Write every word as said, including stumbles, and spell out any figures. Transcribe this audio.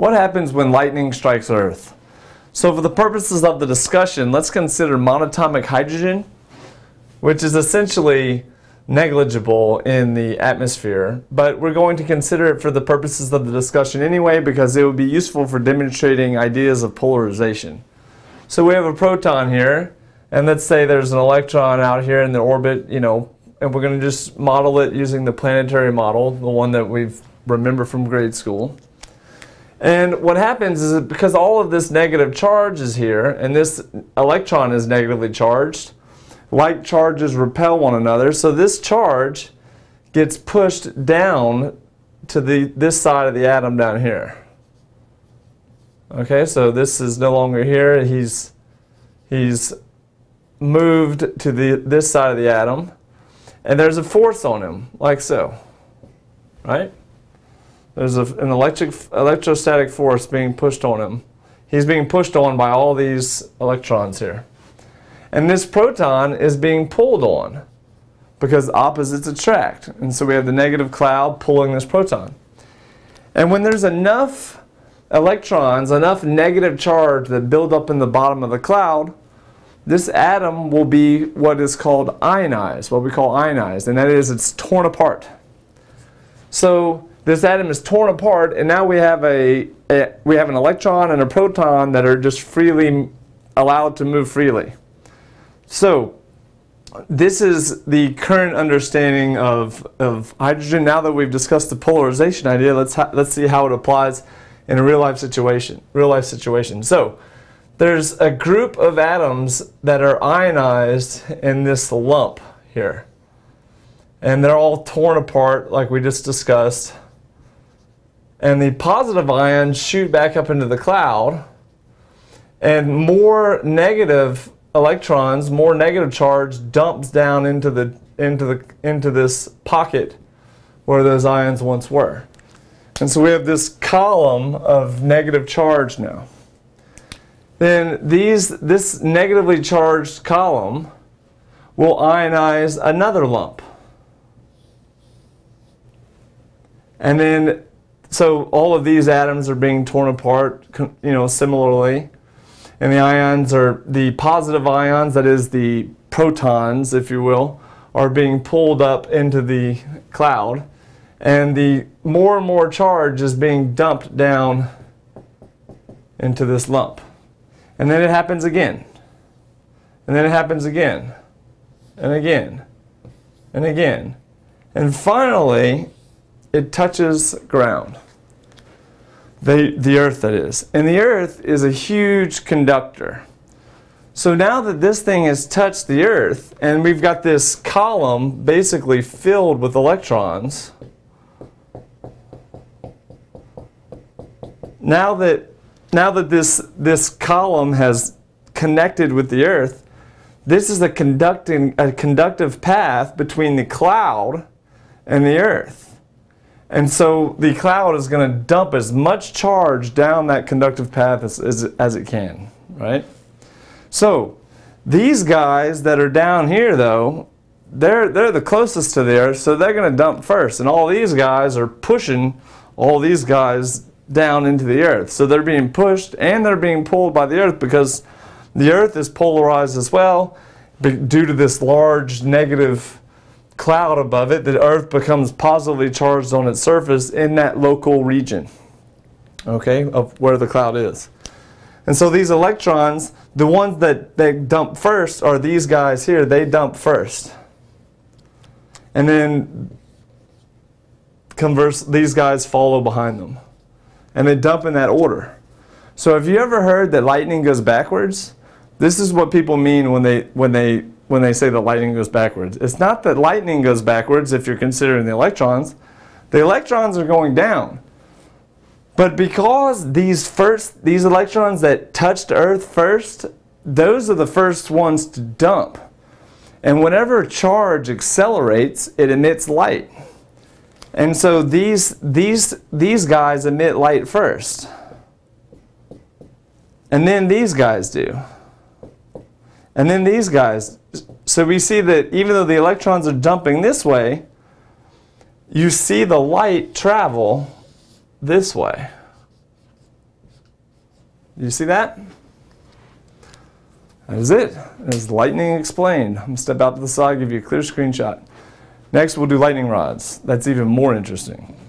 What happens when lightning strikes Earth? So for the purposes of the discussion, let's consider monatomic hydrogen, which is essentially negligible in the atmosphere, but we're going to consider it for the purposes of the discussion anyway because it would be useful for demonstrating ideas of polarization. So we have a proton here, and let's say there's an electron out here in the orbit, you know, and we're going to just model it using the planetary model, the one that we remember from grade school. And what happens is that because all of this negative charge is here, and this electron is negatively charged, like charges repel one another, so this charge gets pushed down to the this side of the atom down here. Okay, so this is no longer here. He's he's moved to the this side of the atom, and there's a force on him, like so. Right? There's a, an electric electrostatic force being pushed on him. He's being pushed on by all these electrons here. And this proton is being pulled on because opposites attract. And so we have the negative cloud pulling this proton. And when there's enough electrons, enough negative charge that build up in the bottom of the cloud, this atom will be what is called ionized, what we call ionized. And that is, it's torn apart. So this atom is torn apart, and now we have, a, a, we have an electron and a proton that are just freely allowed to move freely. So this is the current understanding of, of hydrogen. Now that we've discussed the polarization idea, let's, let's see how it applies in a real life situation. Real life situation. So there's a group of atoms that are ionized in this lump here. And they're all torn apart like we just discussed. And the positive ions shoot back up into the cloud, and more negative electrons, more negative charge dumps down into the into the into this pocket where those ions once were. And so we have this column of negative charge now. Then these this negatively charged column will ionize another lump. And then so all of these atoms are being torn apart, you know, similarly. And the ions are, the positive ions, that is the protons, if you will, are being pulled up into the cloud. And the more and more charge is being dumped down into this lump. And then it happens again. And then it happens again. And again. And again. And finally, it touches ground. The, the Earth, that is. And the Earth is a huge conductor. So now that this thing has touched the Earth, and we've got this column basically filled with electrons, now that, now that this, this column has connected with the Earth, this is a conducting, a conductive path between the cloud and the Earth. And so the cloud is going to dump as much charge down that conductive path as, as, as it can, right? So these guys that are down here, though, they're, they're the closest to the Earth, so they're going to dump first. And all these guys are pushing all these guys down into the Earth. So they're being pushed and they're being pulled by the Earth because the Earth is polarized as well due to this large negative cloud above it. The Earth becomes positively charged on its surface in that local region, okay, of where the cloud is. And so these electrons, the ones that they dump first are these guys here. They dump first. And then converse, these guys follow behind them. And they dump in that order. So have you ever heard that lightning goes backwards? This is what people mean when they when they when they say that lightning goes backwards. It's not that lightning goes backwards if you're considering the electrons. The electrons are going down. But because these first, these electrons that touched Earth first, those are the first ones to dump. And whenever charge accelerates, it emits light. And so these, these, these guys emit light first. And then these guys do. And then these guys. So we see that even though the electrons are dumping this way, you see the light travel this way. You see that? That is it. That is lightning explained. I'm going to step out to the side, give you a clear screenshot. Next, we'll do lightning rods. That's even more interesting.